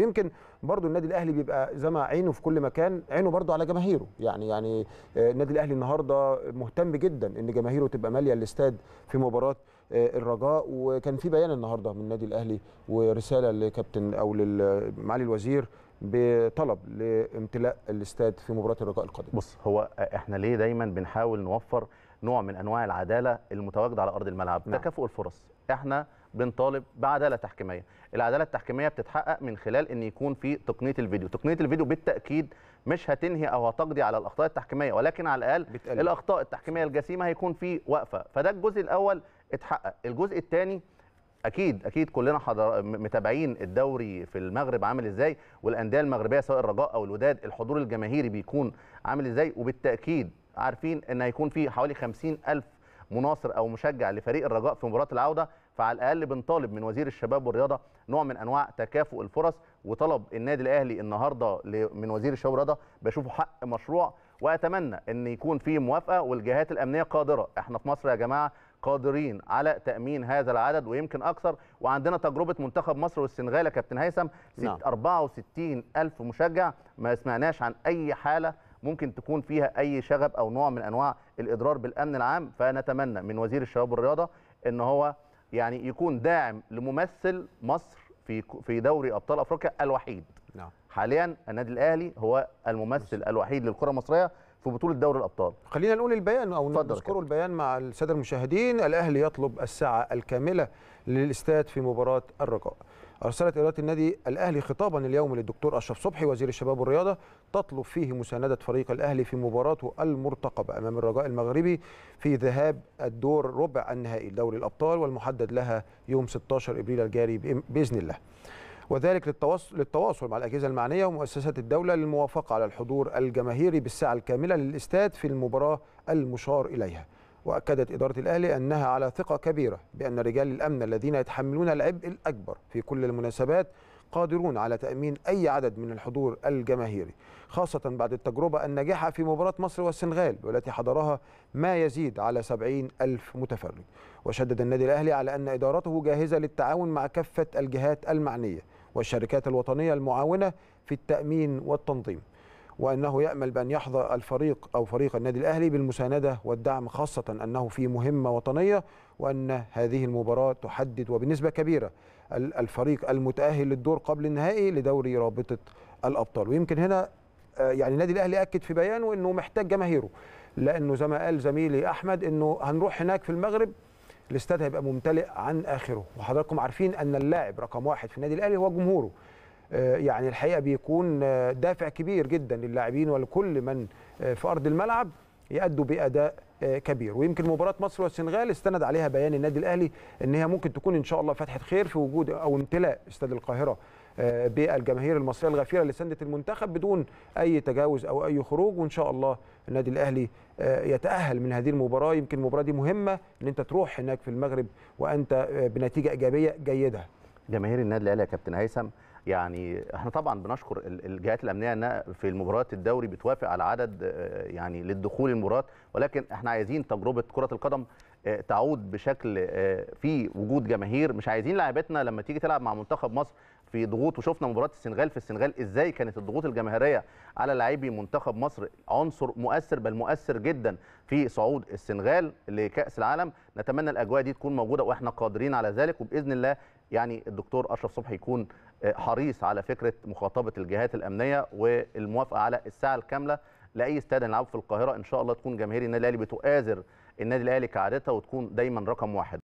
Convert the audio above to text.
ويمكن برضو النادي الاهلي بيبقى زي ما عينه في كل مكان، عينه برضو على جماهيره. يعني النادي الاهلي النهارده مهتم جدا ان جماهيره تبقى ماليه الاستاد في مباراه الرجاء، وكان في بيان النهارده من النادي الاهلي ورساله لكابتن او لمعالي الوزير بطلب لامتلاء الاستاد في مباراه الرجاء القادمه. بص، هو احنا ليه دايما بنحاول نوفر نوع من انواع العداله المتواجده على ارض الملعب؟ تكافؤ الفرص. احنا بنطالب بعداله تحكيميه. العداله التحكيميه بتتحقق من خلال ان يكون في تقنيه الفيديو. تقنيه الفيديو بالتاكيد مش هتنهي او هتقضي على الاخطاء التحكيميه، ولكن على الاقل بتقلب. الاخطاء التحكيميه الجسيمه هيكون في وقفه. فده الجزء الاول اتحقق. الجزء الثاني اكيد كلنا متابعين الدوري في المغرب عامل ازاي، والانديه المغربيه سواء الرجاء او الوداد الحضور الجماهيري بيكون عامل ازاي، وبالتاكيد عارفين ان هيكون في حوالي 50,000 مناصر او مشجع لفريق الرجاء في مباراه العوده. فعلى الاقل بنطالب من وزير الشباب والرياضه نوع من انواع تكافؤ الفرص، وطلب النادي الاهلي النهارده من وزير الشباب والرياضه بشوفه حق مشروع، واتمنى ان يكون في موافقه والجهات الامنيه قادره. احنا في مصر يا جماعه قادرين على تامين هذا العدد ويمكن اكثر، وعندنا تجربه منتخب مصر والسنغال يا كابتن هيثم 64,000 مشجع، ما سمعناش عن اي حاله ممكن تكون فيها اي شغب او نوع من انواع الاضرار بالامن العام. فنتمنى من وزير الشباب والرياضه ان هو يعني يكون داعم لممثل مصر في دوري ابطال افريقيا الوحيد. حاليا النادي الاهلي هو الممثل الوحيد للكره المصريه في بطوله دوري الابطال. خلينا نقول البيان او نذكروا البيان مع الساده المشاهدين. الاهلي يطلب الساعه الكامله للاستاد في مباراه الرجاء. أرسلت إدارة النادي الأهلي خطابا اليوم للدكتور أشرف صبحي وزير الشباب والرياضة تطلب فيه مساندة فريق الأهلي في مباراته المرتقبة أمام الرجاء المغربي في ذهاب الدور ربع النهائي لدوري الأبطال، والمحدد لها يوم 16 إبريل الجاري بإذن الله، وذلك للتواصل مع الأجهزة المعنية ومؤسسات الدولة للموافقة على الحضور الجماهيري بالساعة الكاملة للإستاد في المباراة المشار إليها. وأكدت إدارة الأهلي أنها على ثقة كبيرة بأن رجال الأمن الذين يتحملون العبء الأكبر في كل المناسبات قادرون على تأمين أي عدد من الحضور الجماهيري، خاصة بعد التجربة الناجحة في مباراة مصر والسنغال والتي حضرها ما يزيد على 70,000 متفرج. وشدد النادي الأهلي على أن إدارته جاهزة للتعاون مع كافة الجهات المعنية والشركات الوطنية المعاونة في التأمين والتنظيم، وأنه يأمل بأن يحظى الفريق أو فريق النادي الأهلي بالمساندة والدعم، خاصة أنه في مهمة وطنية، وأن هذه المباراة تحدد وبنسبة كبيرة الفريق المتأهل للدور قبل النهائي لدوري رابطة الأبطال. ويمكن هنا يعني النادي الأهلي أكد في بيانه أنه محتاج جماهيره، لأنه زي ما قال زميلي أحمد أنه هنروح هناك في المغرب الاستاد هيبقى ممتلئ عن آخره، وحضراتكم عارفين أن اللاعب رقم واحد في النادي الأهلي هو جمهوره. يعني الحقيقة بيكون دافع كبير جدا للاعبين ولكل من في أرض الملعب يأدوا بأداء كبير. ويمكن مباراة مصر والسنغال استند عليها بيان النادي الأهلي إن هي ممكن تكون إن شاء الله فتحة خير في وجود أو امتلاء استاد القاهرة بالجماهير المصرية الغفيرة لسندة المنتخب بدون أي تجاوز أو أي خروج، وإن شاء الله النادي الأهلي يتأهل من هذه المباراة. يمكن المباراة دي مهمة إن أنت تروح هناك في المغرب وأنت بنتيجة إيجابية جيدة. جماهير النادي الأهلي يا كابتن هيثم، يعني احنا طبعا بنشكر الجهات الامنيه انها في المباريات الدوري بتوافق على عدد يعني للدخول المباراه، ولكن احنا عايزين تجربه كره القدم تعود بشكل في وجود جماهير. مش عايزين لاعبتنا لما تيجي تلعب مع منتخب مصر في ضغوط، وشفنا مباراه السنغال في السنغال ازاي كانت الضغوط الجماهيريه على لاعبي منتخب مصر عنصر مؤثر بل مؤثر جدا في صعود السنغال لكاس العالم. نتمنى الاجواء دي تكون موجوده واحنا قادرين على ذلك، وباذن الله يعني الدكتور اشرف صبحي يكون حريص على فكره مخاطبه الجهات الامنيه والموافقه على الساعه الكامله لاي استاد هنلعبه في القاهره. ان شاء الله تكون جماهير النادي الاهلي بتؤازر النادي الاهلي كعادتها وتكون دايما رقم واحد.